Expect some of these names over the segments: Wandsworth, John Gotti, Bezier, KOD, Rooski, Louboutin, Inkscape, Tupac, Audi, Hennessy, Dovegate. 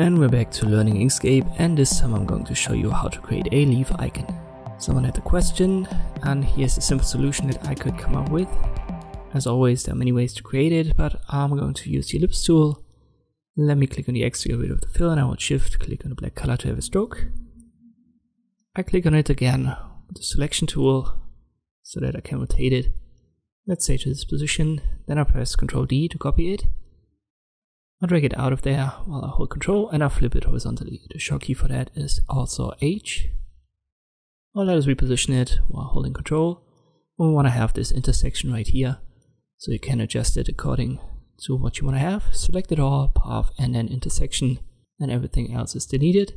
And we're back to learning Inkscape, and this time I'm going to show you how to create a leaf icon. Someone had a question and here's a simple solution that I could come up with. As always, there are many ways to create it, but I'm going to use the ellipse tool. Let me click on the X to get rid of the fill, and I will shift click on the black color to have a stroke. I click on it again with the selection tool so that I can rotate it, let's say to this position. Then I press Ctrl D to copy it. I drag it out of there while I hold Ctrl and I flip it horizontally. The shortcut key for that is also H. Or let us reposition it while holding Ctrl. We want to have this intersection right here, so you can adjust it according to what you want to have. Select it all, path and then intersection, and everything else is deleted.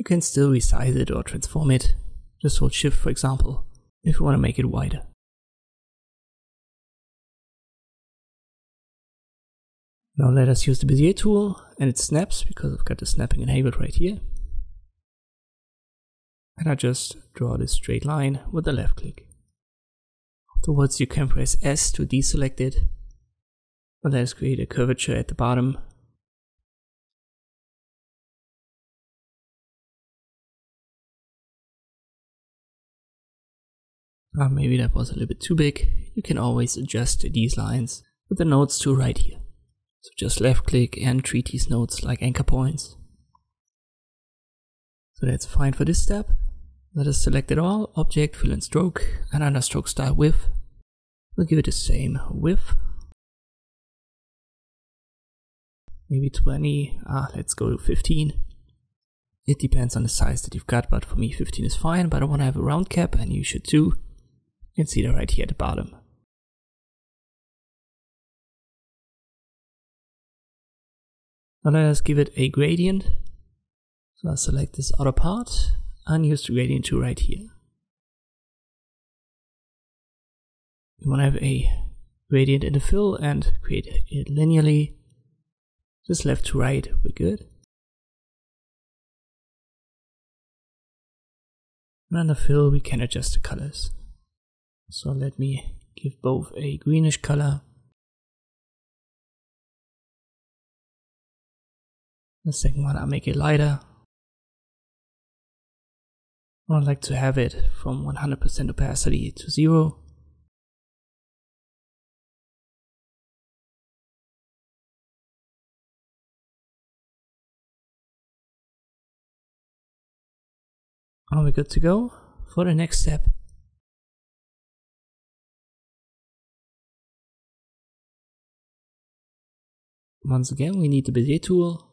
You can still resize it or transform it. Just hold Shift, for example, if you want to make it wider. Now let us use the Bezier tool, and it snaps because I've got the snapping enabled right here. And I just draw this straight line with the left click. Afterwards you can press S to deselect it. But let us create a curvature at the bottom. Maybe that was a little bit too big. You can always adjust these lines with the nodes tool right here. So just left click and treat these nodes like anchor points. So that's fine for this step. Let us select it all, object, fill and stroke, and under stroke style width. We'll give it the same width. Maybe 20, let's go to 15. It depends on the size that you've got, but for me 15 is fine, but I want to have a round cap and you should too. You can see that right here at the bottom. Now let us give it a gradient. So I'll select this outer part and use the gradient tool right here. You want to have a gradient in the fill and create it linearly. Just left to right, we're good. And under fill we can adjust the colors. So let me give both a greenish color. The second one, I'll make it lighter. I'd like to have it from 100% opacity to 0. Are we good to go for the next step? Once again, we need the Bezier tool.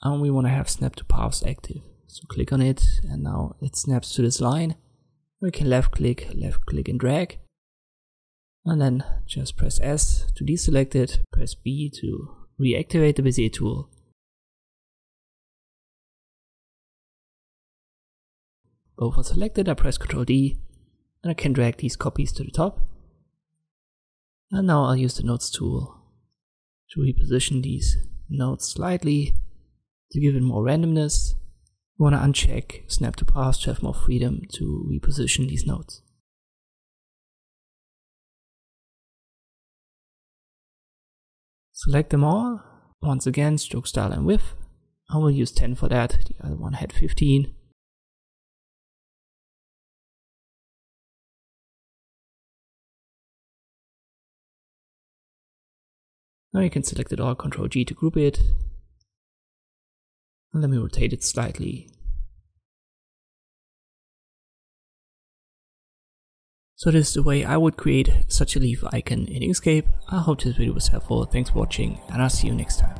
And we want to have snap to paths active. So click on it and now it snaps to this line. We can left click and drag. And then just press S to deselect it, press B to reactivate the Bezier tool. Both are selected, I press Ctrl D and I can drag these copies to the top. And now I'll use the nodes tool to reposition these nodes slightly. To give it more randomness, we want to uncheck snap to paths to have more freedom to reposition these nodes. Select them all, once again stroke style and width. I will use 10 for that, the other one had 15. Now you can select it all, Ctrl G to group it. Let me rotate it slightly. So this is the way I would create such a leaf icon in Inkscape. I hope this video was helpful. Thanks for watching and I'll see you next time.